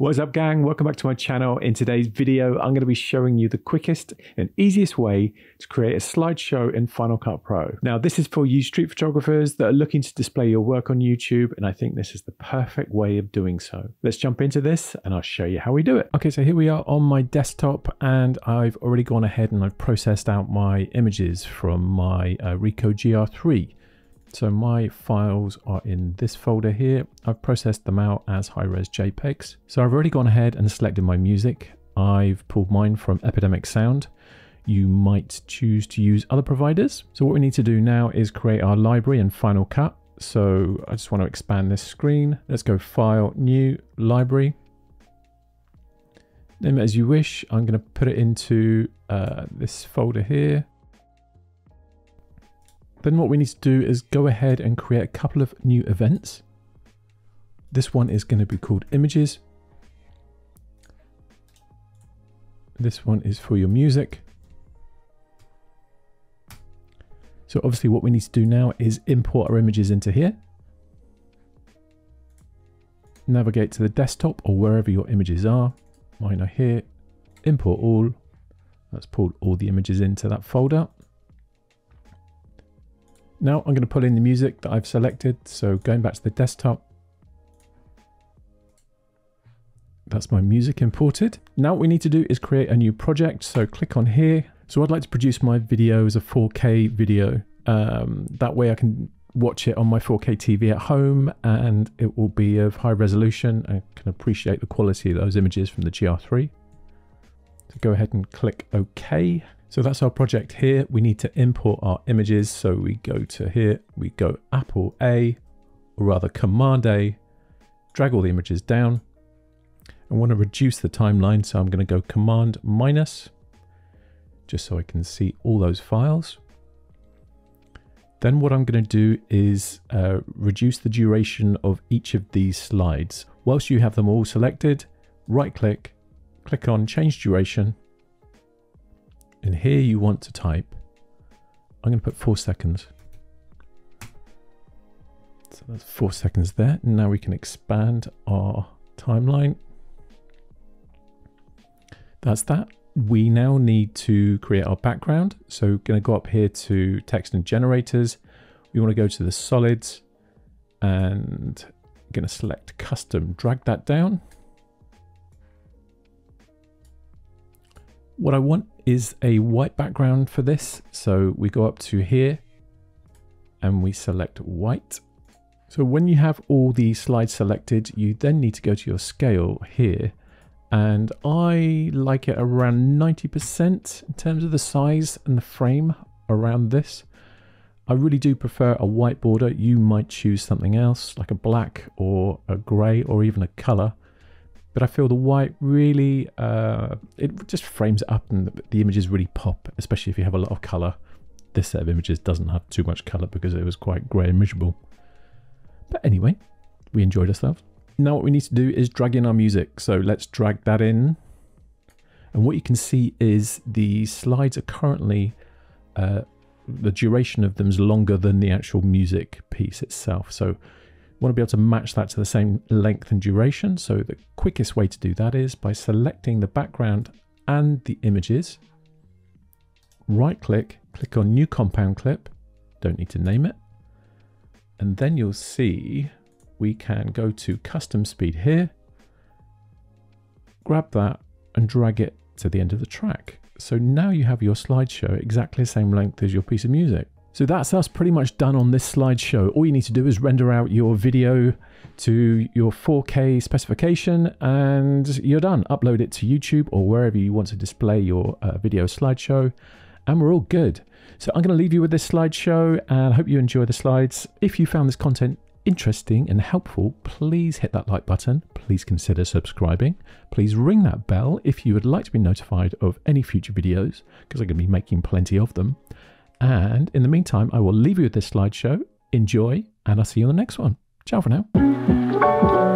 What is up, gang? Welcome back to my channel. In today's video, I'm going to be showing you the quickest and easiest way to create a slideshow in Final Cut Pro. Now, this is for you street photographers that are looking to display your work on YouTube, and I think this is the perfect way of doing so. Let's jump into this and I'll show you how we do it. Okay, so here we are on my desktop, and I've already gone ahead and I've processed out my images from my Ricoh GR3. So my files are in this folder here. I've processed them out as high-res JPEGs. So I've already gone ahead and selected my music. I've pulled mine from Epidemic Sound. You might choose to use other providers. So what we need to do now is create our library in Final Cut. So I just want to expand this screen. Let's go File, New, Library. Name it as you wish. I'm going to put it into this folder here. Then what we need to do is go ahead and create a couple of new events. This one is going to be called Images. This one is for your music. So obviously what we need to do now is import our images into here. Navigate to the desktop or wherever your images are. Mine are here. Import all. Let's pull all the images into that folder. Now I'm going to pull in the music that I've selected. So going back to the desktop. That's my music imported. Now what we need to do is create a new project. So click on here. So I'd like to produce my video as a 4K video. That way I can watch it on my 4K TV at home and it will be of high resolution. I can appreciate the quality of those images from the GR3. So go ahead and click OK. So that's our project here. We need to import our images. So we go to here, we go Apple A, or rather Command A, drag all the images down. I want to reduce the timeline. So I'm going to go Command minus, just so I can see all those files. Then what I'm going to do is reduce the duration of each of these slides. Whilst you have them all selected, right click, click on change duration. And here you want to type, I'm going to put 4 seconds. So that's 4 seconds there. And now we can expand our timeline. That's that. We now need to create our background. So going to go up here to text and generators. We want to go to the solids and I'm going to select custom, drag that down. What I want is a white background for this. So we go up to here and we select white. So when you have all the slides selected, you then need to go to your scale here. And I like it around 90% in terms of the size and the frame around this. I really do prefer a white border. You might choose something else like a black or a gray or even a color. But I feel the white really, it just frames it up and the images really pop, especially if you have a lot of color. This set of images doesn't have too much color because it was quite gray and miserable. But anyway, we enjoyed ourselves. Now what we need to do is drag in our music. So let's drag that in. And what you can see is the slides are currently, the duration of them is longer than the actual music piece itself. So want to be able to match that to the same length and duration. So the quickest way to do that is by selecting the background and the images. Right click, click on new compound clip. Don't need to name it. And then you'll see we can go to custom speed here. Grab that and drag it to the end of the track. So now you have your slideshow exactly the same length as your piece of music. So that's us pretty much done on this slideshow. All you need to do is render out your video to your 4K specification and you're done. Upload it to YouTube or wherever you want to display your video slideshow and we're all good. So I'm going to leave you with this slideshow and I hope you enjoy the slides. If you found this content interesting and helpful, please hit that like button. Please consider subscribing. Please ring that bell if you would like to be notified of any future videos because I'm going to be making plenty of them. And in the meantime, I will leave you with this slideshow. Enjoy, and I'll see you on the next one. Ciao for now.